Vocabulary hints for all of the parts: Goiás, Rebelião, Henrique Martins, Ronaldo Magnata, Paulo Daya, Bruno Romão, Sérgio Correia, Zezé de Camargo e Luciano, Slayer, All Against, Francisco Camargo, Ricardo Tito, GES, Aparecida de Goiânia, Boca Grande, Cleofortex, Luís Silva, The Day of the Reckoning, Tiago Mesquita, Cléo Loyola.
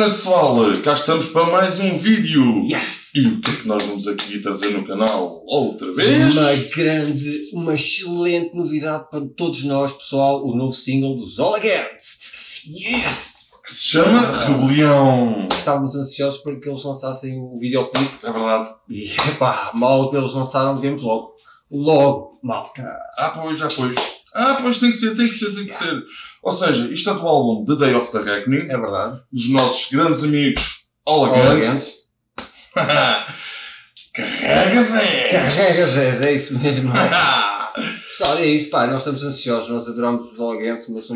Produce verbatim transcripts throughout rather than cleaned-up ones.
Bona pessoal, cá estamos para mais um vídeo. Yes. E o que é que nós vamos aqui trazer no canal outra vez? Uma grande, uma excelente novidade para todos nós, pessoal. O novo single dos All Against. Yes! Que se chama Rebelião. Estávamos ansiosos para que eles lançassem o videoclipe. É verdade. E pá, mal que eles lançaram, vemos logo. Logo, malta. Ah, pois, já pois. Ah, pois tem que ser, tem que ser, tem que yeah. ser. Ou seja, isto é do álbum The Day of the Reckoning. É verdade. Dos nossos grandes amigos All Against. Carrega-se! Carrega-se, é isso mesmo. Pessoal, é isso, pá, nós estamos ansiosos, nós adoramos os All Against, mas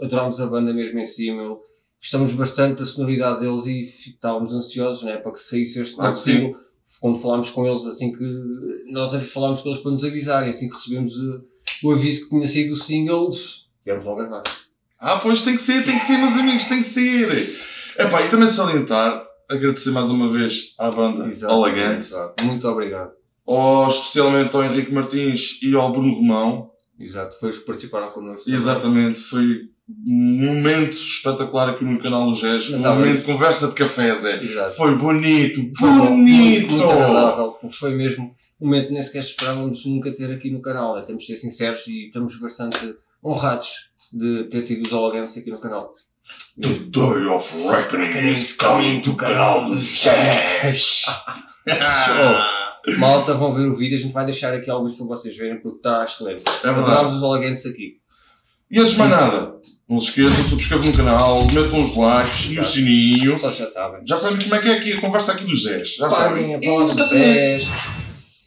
adoramos a banda mesmo em si, meu. Gostamos bastante da sonoridade deles e estávamos ansiosos, né, para que saísse este novo single. Quando falámos com eles, assim que nós falámos com eles para nos avisarem, assim que recebemos uh, o aviso que tinha sido o single, viemos logo gravar. Ah, pois tem que ser, tem que ser, meus amigos, tem que ser! Epá, e também salientar, agradecer mais uma vez à banda All Against. Muito obrigado. Oh, especialmente ao Henrique Martins e ao Bruno Romão. Exato, foi os que participaram connosco. Exatamente, também. Foi um momento espetacular aqui no canal do G E S. Foi um momento de conversa de café, Zé. Exato. Foi bonito, bonito! Foi muito agradável, foi mesmo um momento que nem sequer esperávamos nunca ter aqui no canal. Né? Temos de ser sinceros e estamos bastante honrados de ter tido os All Against aqui no canal. The Day of Reckoning is coming to canal do G E S! Malta, vão ver o vídeo, a gente vai deixar aqui alguns para vocês verem porque está excelente. É verdade. Os All Against aqui. E antes de mais nada, não se esqueçam, subscrevam no canal, metam os likes. Exato. E o sininho. Só já sabem. Já sabem como é que é aqui a conversa aqui dos Zés. Já sabem.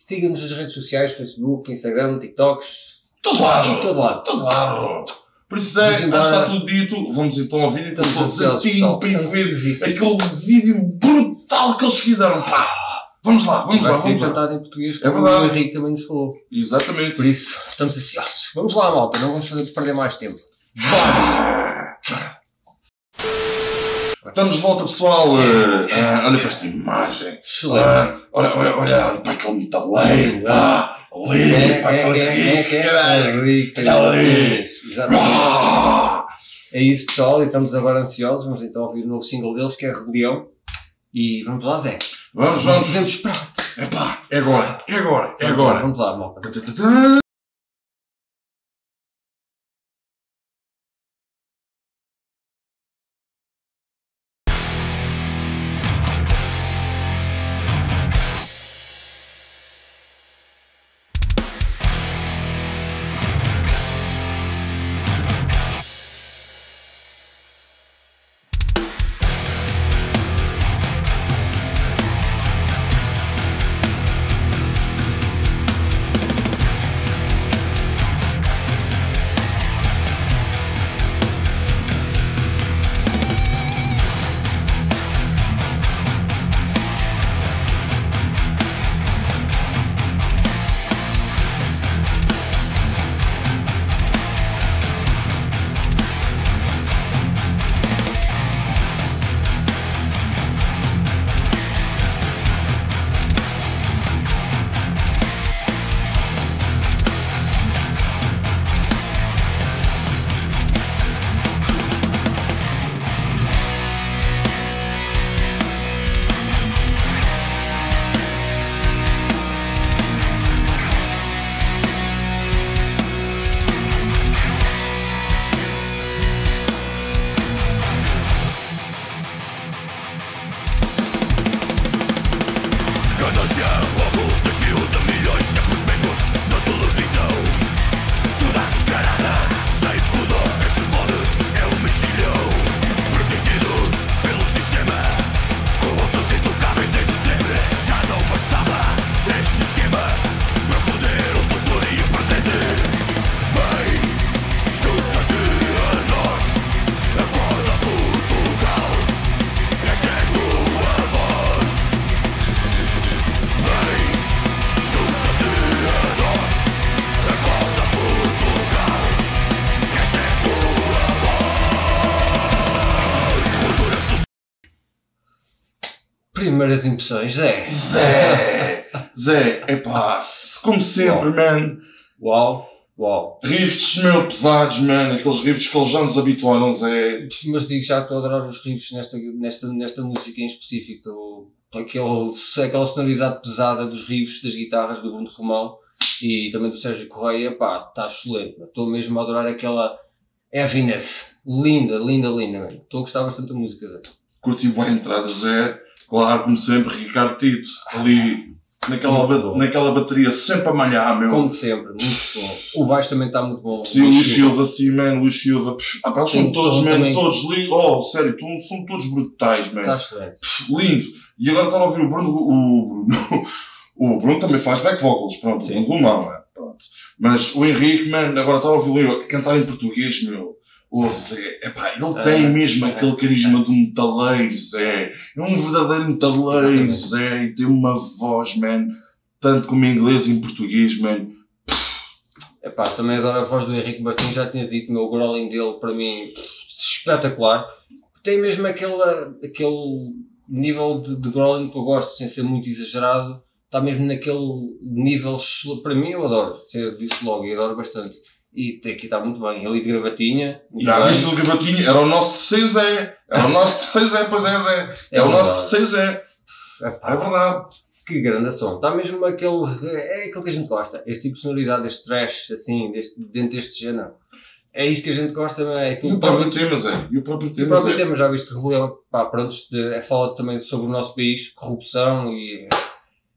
Sigam-nos nas redes sociais, Facebook, Instagram, TikToks. Todo lado. Todo lado. Todo lado. Por isso é, já está tudo dito. Vamos então ao vídeo. Estamos todos a ti para ver aquele vídeo brutal que eles fizeram. Pá! Vamos lá, vamos lá, vamos lá. Em português, é verdade. O Henrique também nos falou. Exatamente. Por isso, estamos ansiosos. Vamos lá, malta, não vamos fazer perder mais tempo. Estamos de volta, pessoal. Ah, olha para esta imagem. Ah, olha, olha, olha para aquele metaleiro. Ah, ali, para aquele rico, caralho. Caralho. Exatamente. É isso, pessoal, e estamos agora ansiosos. Vamos então ouvir o novo single deles, que é Rebelião. E vamos lá, Zé. Vamos, vamos! Dizemos, é pá, é agora, é agora, é agora! Vamos lá, malta! Primeiras impressões, Zé. Zé, Zé, epá, como sempre, man. Uau. Uau. Riffs meio pesados, mano. Aqueles riffs que eles já nos habituaram, Zé. Mas digo já que estou a adorar os riffs nesta, nesta, nesta música em específico. Aquele, aquela sonoridade pesada dos riffs, das guitarras do Bruno Romão e também do Sérgio Correia, pá, está excelente. Estou mesmo a adorar aquela heaviness. Linda, linda, linda, mano. Estou a gostar bastante da música, Zé. Curti bem a entrada, Zé. Claro, como sempre, Ricardo Tito, ali... Naquela, ba naquela bateria, sempre a malhar, meu. Como sempre, muito bom. O baixo também está muito bom. Sim, Luís Silva, sim, mano, Luís Silva. Ah, pá, são todos, mano, também... todos lindos. Oh, sério, tu, são todos brutais, mano. Está excelente. Lindo. E agora está a ouvir o Bruno, o Bruno, o Bruno também faz back vocals, pronto, sim. Bruno Romão, mano, pronto. Mas o Henrique, mano, agora está a ouvir o cantar em português, meu. Oh, Zé, epá, ele tem mesmo aquele carisma de um metaleiro, Zé. É um verdadeiro metaleiro, Zé. E tem uma voz, man, tanto como em inglês e em português, man. Epá, também adoro a voz do Henrique Martins, já tinha dito, meu, o growling dele, para mim, espetacular. Tem mesmo aquele, aquele nível de, de growling que eu gosto, sem ser muito exagerado. Está mesmo naquele nível, para mim, eu adoro. Eu disse logo, eu adoro bastante. E aqui está muito bem, ali de gravatinha. Já viste de gravatinha? Era o nosso terceiro Zé. Era o nosso terceiro Zé, pois é, Zé. É o nosso terceiro Zé. É verdade. Que grande som. Está mesmo aquele. É aquilo que a gente gosta. Este tipo de sonoridade, este trash, assim, deste, dentro deste género. É isto que a gente gosta, não é? E o próprio tema, Zé. E o próprio tema, Zé. E o próprio tema, já viste Rebelião. Pá, pronto, é fala também sobre o nosso país, corrupção e.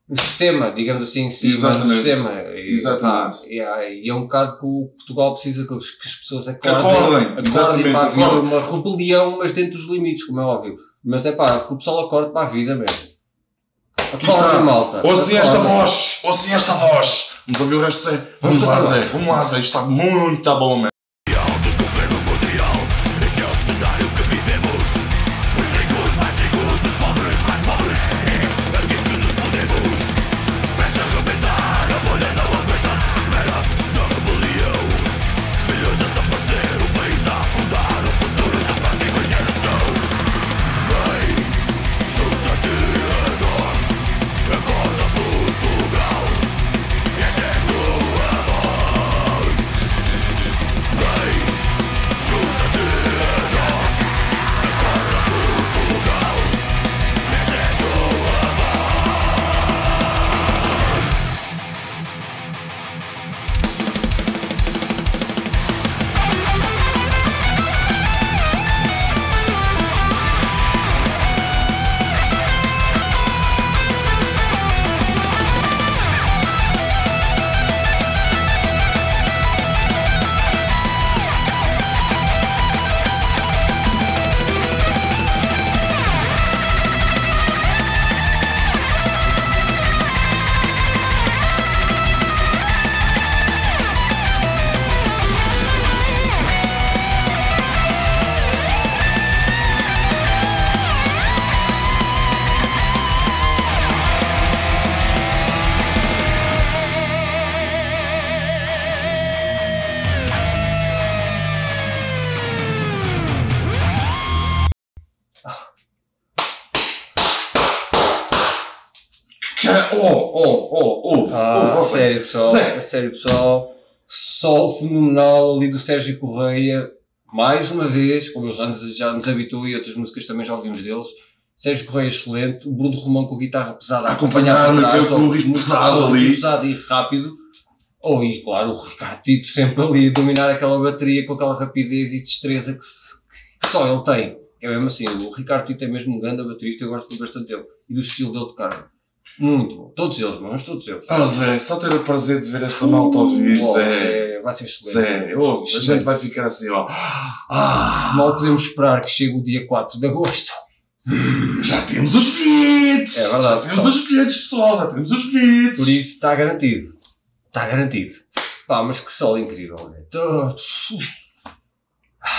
O sistema, digamos assim, sim, exatamente. O sistema. E, exatamente. Tá, e, e é um bocado que o Portugal precisa que, que as pessoas acordem. Acordem, acordem exatamente. Para acordem. Haver uma rebelião, mas dentro dos limites, como é óbvio. Mas é pá, que o pessoal acorde para a vida mesmo. Acorda, malta. Ouçam esta voz, ouçam esta voz. Vamos ouvir o resto, Zé. Vamos, vamos lá, Zé. Vamos lá, Zé. Isto está muito tá bom, man. Oh, oh, oh, oh, ah, oh, oh, sério pessoal, Zé. sério pessoal, sol fenomenal ali do Sérgio Correia, mais uma vez, como já nos, já nos habitou e outras músicas também já ouvimos deles, Sérgio Correia excelente, o Bruno Romão com a guitarra pesada, acompanhado com o ritmo pesado ali, pesado e rápido, oh, e claro o Ricardo Tito sempre ali a dominar aquela bateria com aquela rapidez e destreza que, se, que só ele tem, é mesmo assim, o Ricardo Tito é mesmo um grande baterista, eu gosto bastante dele e do estilo dele de tocar. Muito bom. Todos eles, mas todos eles. Ah, Zé, só ter o prazer de ver esta malta ouvir, uh, Zé. Zé. Vai ser excelente. Zé, ouve, excelente. A gente vai ficar assim, ó. Ah, mal podemos esperar que chegue o dia quatro de agosto. Já temos os bilhetes! É verdade. Já temos pessoal. os bilhetes, pessoal, já temos os bilhetes. Por isso, está garantido. Está garantido. Pá, mas que sol incrível, Zé. Tô...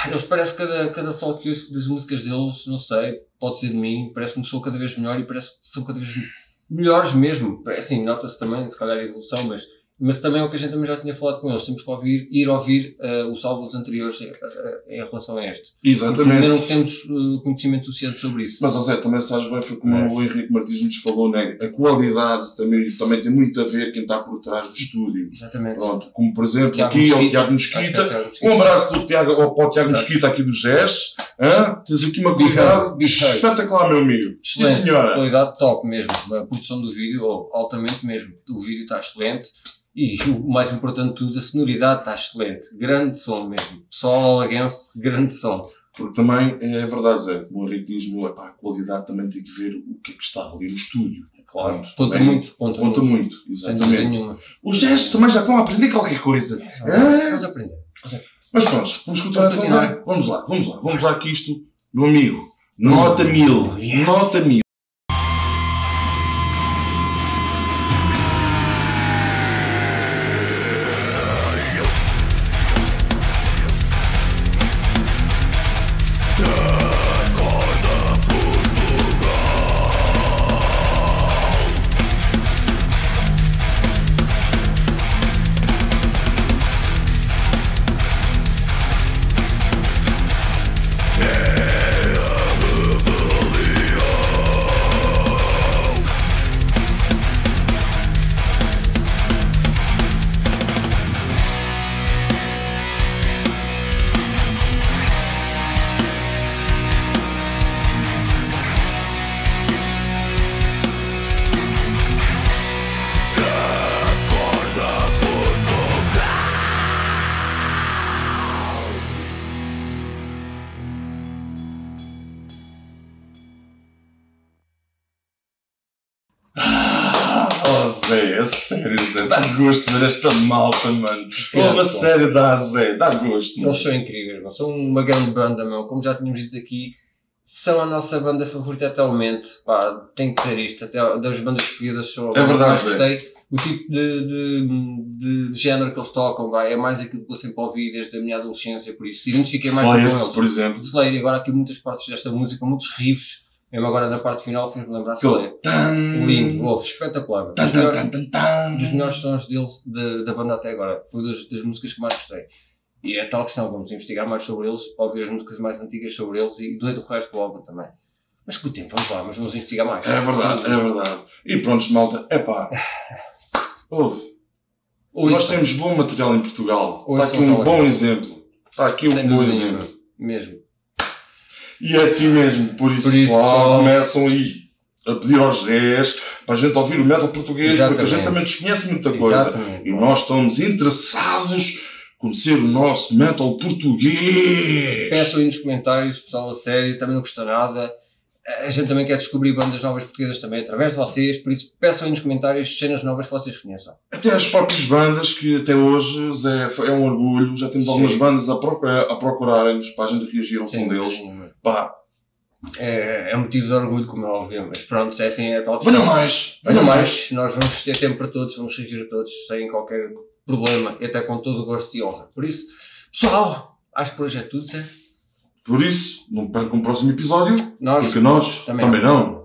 Eles parece que cada, cada sol que ouço das músicas deles, não sei, pode ser de mim, parece-me que sou cada vez melhor e parece que sou cada vez melhor. Melhores mesmo, assim, nota-se também, se calhar a evolução, mas Mas também é o que a gente também já tinha falado com eles, temos que ouvir, ir ouvir uh, os álbuns anteriores em, em relação a este. Exatamente. Ainda não temos uh, conhecimento suficiente sobre isso. Mas, José, também sabes bem, foi como é. o Henrique Martins nos falou, né? A qualidade também, também tem muito a ver quem está por trás do estúdio. Exatamente. Pronto, como, por exemplo, Tiago aqui ao Tiago Mesquita. Um abraço do Tiago, ao, ao Tiago Mesquita aqui do G E S. Hã? Tens aqui uma qualidade espetacular, meu amigo. Excelente. Sim, senhora. Qualidade top mesmo. A produção do vídeo, oh, altamente mesmo. O vídeo está excelente. E o mais importante de tudo, a sonoridade está excelente. Grande som mesmo. Pessoal All Against, grande som. Porque também, é verdade, Zé, o Henrique diz-me, a qualidade também tem que ver o que é que está ali no estúdio. Claro, Pronto, conta, bem, muito, conta, conta muito. Conta muito, exatamente. Os gestos também já estão a aprender qualquer coisa. É, é. Vamos aprender. Mas pronto, vamos continuar então, Zé. Vamos lá, vamos lá, vamos lá que isto, meu amigo, nota hum. mil, yes. nota mil. Zé, a sério, Zé, dá gosto ver esta malta, mano. Uma série dá, Zé, dá gosto. Mano. Eles são incríveis, mano. São uma grande banda, meu. Como já tínhamos dito aqui, são a nossa banda favorita atualmente. Pá, tem que dizer isto. Até das bandas portuguesas são a é verdade, mais gostei. Zé. O tipo de, de, de género que eles tocam, pá, é mais aquilo que eu sempre ouvi desde a minha adolescência, por isso. Identifiquei mais Slayer, com eles. Por exemplo. Slayer, agora aqui muitas partes desta música, muitos riffs. Mesmo agora da parte final, fez-me lembrar-se dele. Lindo, ouve, espetacular. Tan, tan, tan, tan, tan. Dos melhores sons deles, de, da banda até agora. Foi das, das músicas que mais gostei. E é tal questão, vamos investigar mais sobre eles, ouvir as músicas mais antigas sobre eles e do resto do álbum também. Mas com o tempo, vamos lá, mas vamos investigar mais. É verdade, sim, é verdade. E pronto, malta, é pá. Ouve. Nós isso. temos bom material em Portugal. Ou Está aqui um bom exemplo. Está aqui um bom exemplo. Mesmo. E é assim mesmo, por isso, por isso lá, começam aí a pedir aos dez para a gente ouvir o metal português, Exatamente. porque a gente também desconhece muita coisa. Exatamente. E nós estamos interessados em conhecer o nosso metal português. Peçam aí nos comentários, pessoal, a sério, também não custa nada. A gente também quer descobrir bandas novas portuguesas também através de vocês, por isso peçam aí nos comentários cenas novas que vocês conheçam. Até as próprias bandas, que até hoje, Zé, é um orgulho, já temos Sim. algumas bandas a, procura, a procurarem-nos para a gente reagir ao som deles. Pá. É, é motivo de orgulho, como é óbvio, mas pronto, é assim, é tal. Venham mais! Venham mais! mais! Nós vamos ter tempo para todos, vamos reagir a todos sem qualquer problema e até com todo o gosto e honra. Por isso, pessoal, acho que por hoje é tudo, Zé. Por isso, não percam o próximo episódio, nós, porque nós também, também não.